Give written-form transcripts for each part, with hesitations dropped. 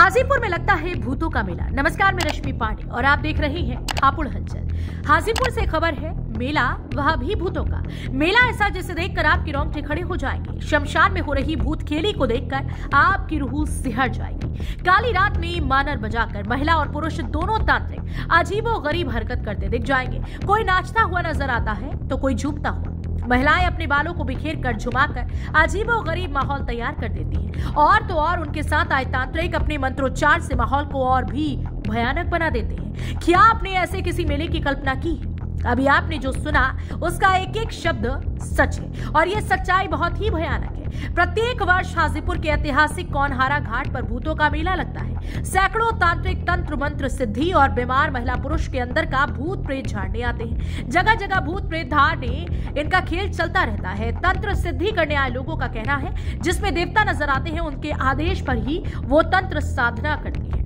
हाजीपुर में लगता है भूतों का मेला। नमस्कार, मैं रश्मि पांडेय और आप देख रहे हैं हापुड़ हलचल। हाजीपुर से खबर है मेला, वह भी भूतों का मेला। ऐसा जिसे देखकर आपकी रोंगटे खड़े हो जाएंगे। शमशान में हो रही भूत खेली को देखकर आपकी रूह सिहर जाएगी। काली रात में मानर बजाकर महिला और पुरुष दोनों तांत्रिक अजीबो गरीब हरकत करते दिख जाएंगे। कोई नाचता हुआ नजर आता है तो कोई झूमता हुआ। महिलाएं अपने बालों को बिखेर कर झुमाकर अजीबो गरीब माहौल तैयार कर देती हैं। और तो और उनके साथ आए तांत्रिक अपने मंत्रोच्चार से माहौल को और भी भयानक बना देते हैं। क्या आपने ऐसे किसी मेले की कल्पना की? अभी आपने जो सुना उसका एक एक शब्द सच है और ये सच्चाई बहुत ही भयानक है। प्रत्येक वर्ष हाजीपुर के ऐतिहासिक कौनहारा घाट पर भूतों का मेला लगता है। सैकड़ों तांत्रिक तंत्र मंत्र सिद्धि और बीमार महिला पुरुष के अंदर का भूत प्रेत झाड़ने आते हैं। जगह जगह भूत प्रेत झाड़ने इनका खेल चलता रहता है। तंत्र सिद्धि करने आए लोगों का कहना है जिसमें देवता नजर आते हैं उनके आदेश पर ही वो तंत्र साधना करते हैं।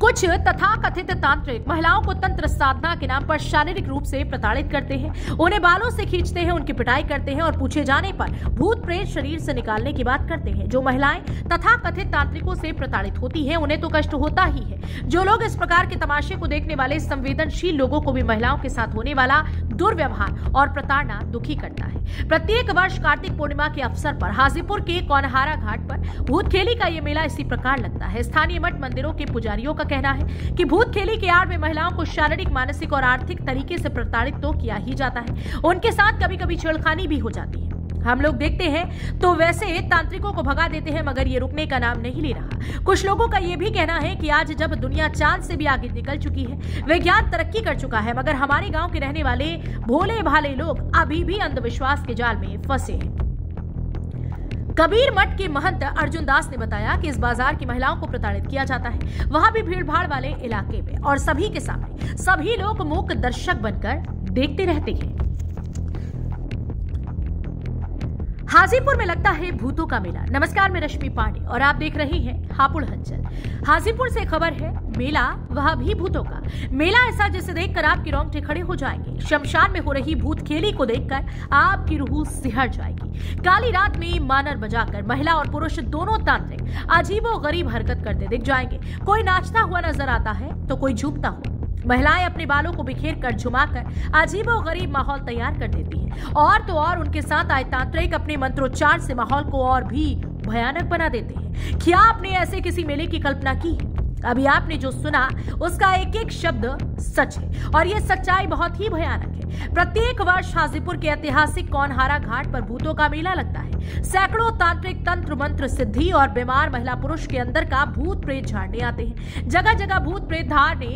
कुछ तथाकथित तांत्रिक महिलाओं को तंत्र साधना के नाम पर शारीरिक रूप से प्रताड़ित करते हैं। उन्हें बालों से खींचते हैं, उनकी पिटाई करते हैं और पूछे जाने पर भूत प्रेत शरीर से निकालने की बात करते हैं। जो महिलाएं तथाकथित तांत्रिकों से प्रताड़ित होती हैं उन्हें तो कष्ट होता ही है। जो लोग इस प्रकार के तमाशे को देखने वाले संवेदनशील लोगों को भी महिलाओं के साथ होने वाला दुर्व्यवहार और प्रताड़ना दुखी करता है। प्रत्येक वर्ष कार्तिक पूर्णिमा के अवसर पर हाजीपुर के कौनहारा घाट पर भूतखेली का ये मेला इसी प्रकार लगता है। स्थानीय मठ मंदिरों के पुजारियों का कहना है कि भूतखेली के आड़ में महिलाओं को शारीरिक, मानसिक और आर्थिक तरीके से प्रताड़ित तो किया ही जाता है, उनके साथ कभी-कभी छेड़खानी भी हो जाती है। हम लोग देखते हैं तो वैसे तांत्रिकों को भगा देते हैं मगर ये रुकने का नाम नहीं ले रहा। कुछ लोगों का ये भी कहना है कि आज जब दुनिया चांद से भी आगे निकल चुकी है, विज्ञान तरक्की कर चुका है, मगर हमारे गांव के रहने वाले भोले भाले लोग अभी भी अंधविश्वास के जाल में फंसे हैं। कबीर मठ के महंत अर्जुनदास ने बताया कि इस बाजार की महिलाओं को प्रताड़ित किया जाता है, वहां भी भीड़ भाड़ वाले इलाके में, और सभी के सामने सभी लोग मूक दर्शक बनकर देखते रहते हैं। हाजीपुर में लगता है भूतों का मेला। नमस्कार, मैं रश्मि पांडे और आप देख रहे हैं हापुड़ हलचल। हाजीपुर से खबर है मेला, वह भी भूतों का मेला। ऐसा जिसे देखकर आपकी रोंगटे खड़े हो जाएंगे। शमशान में हो रही भूत खेली को देखकर आपकी रूह सिहर जाएगी। काली रात में मानर बजाकर महिला और पुरुष दोनों तांत्रिक अजीबो गरीब हरकत करते दिख जाएंगे। कोई नाचता हुआ नजर आता है तो कोई झूमता हुआ। महिलाएं अपने बालों को बिखेर कर झुमाकर अजीबो गरीब माहौल तैयार कर देती हैं। और तो और उनके साथ आए तांत्रिक अपने मंत्रोच्चार से माहौल को और भी भयानक बना देते हैं। क्या आपने ऐसे किसी मेले की कल्पना की? अभी आपने जो सुना उसका एक एक शब्द सच है और ये सच्चाई बहुत ही भयानक है। प्रत्येक वर्ष हाजीपुर के ऐतिहासिक कौनहारा घाट पर भूतों का मेला लगता है। सैकड़ों तांत्रिक तंत्र मंत्र सिद्धि और बीमार महिला पुरुष के अंदर का भूत प्रेत झाड़ने आते हैं। जगह जगह भूत प्रेत झाड़ने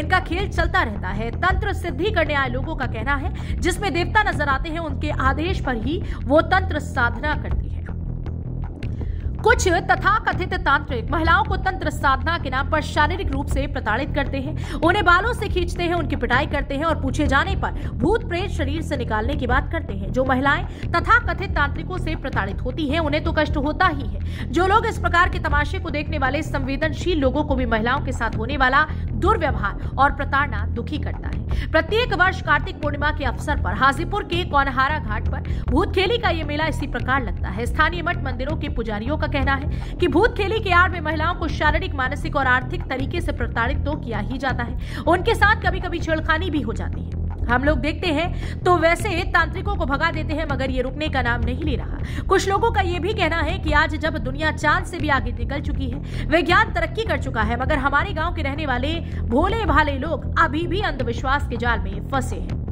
इनका खेल चलता रहता है। तंत्र सिद्धि करने आए लोगों का कहना है जिसमें देवता नजर आते हैं उनके आदेश पर ही वो तंत्र साधना करते हैं। कुछ तथाकथित तांत्रिक महिलाओं को तंत्र साधना के नाम पर शारीरिक रूप से प्रताड़ित करते हैं। उन्हें बालों से खींचते हैं, उनकी पिटाई करते हैं और पूछे जाने पर भूत प्रेत शरीर से निकालने की बात करते हैं। जो महिलाएं तथाकथित तांत्रिकों से प्रताड़ित होती हैं उन्हें तो कष्ट होता ही है। जो लोग इस प्रकार के तमाशे को देखने वाले संवेदनशील लोगों को भी महिलाओं के साथ होने वाला दुर्व्यवहार और प्रताड़ना दुखी करता है। प्रत्येक वर्ष कार्तिक पूर्णिमा के अवसर पर हाजीपुर के कौनहारा घाट पर भूतखेली का ये मेला इसी प्रकार लगता है। स्थानीय मठ मंदिरों के पुजारियों का कहना है कि भूतखेली के आड़ में महिलाओं को शारीरिक, मानसिक और आर्थिक तरीके से प्रताड़ित तो किया ही जाता है, उनके साथ कभी-कभी छेड़खानी भी हो जाती है। हम लोग देखते हैं तो वैसे तांत्रिकों को भगा देते हैं मगर ये रुकने का नाम नहीं ले रहा। कुछ लोगों का ये भी कहना है कि आज जब दुनिया चांद से भी आगे निकल चुकी है, विज्ञान तरक्की कर चुका है, मगर हमारे गांव के रहने वाले भोले भाले लोग अभी भी अंधविश्वास के जाल में फंसे हैं।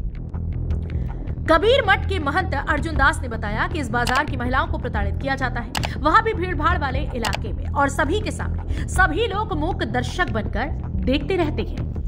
कबीर मठ के महंत अर्जुनदास ने बताया कि इस बाजार की महिलाओं को प्रताड़ित किया जाता है, वहां भी भीड़ भाड़ वाले इलाके में, और सभी के सामने सभी लोग मूक दर्शक बनकर देखते रहते हैं।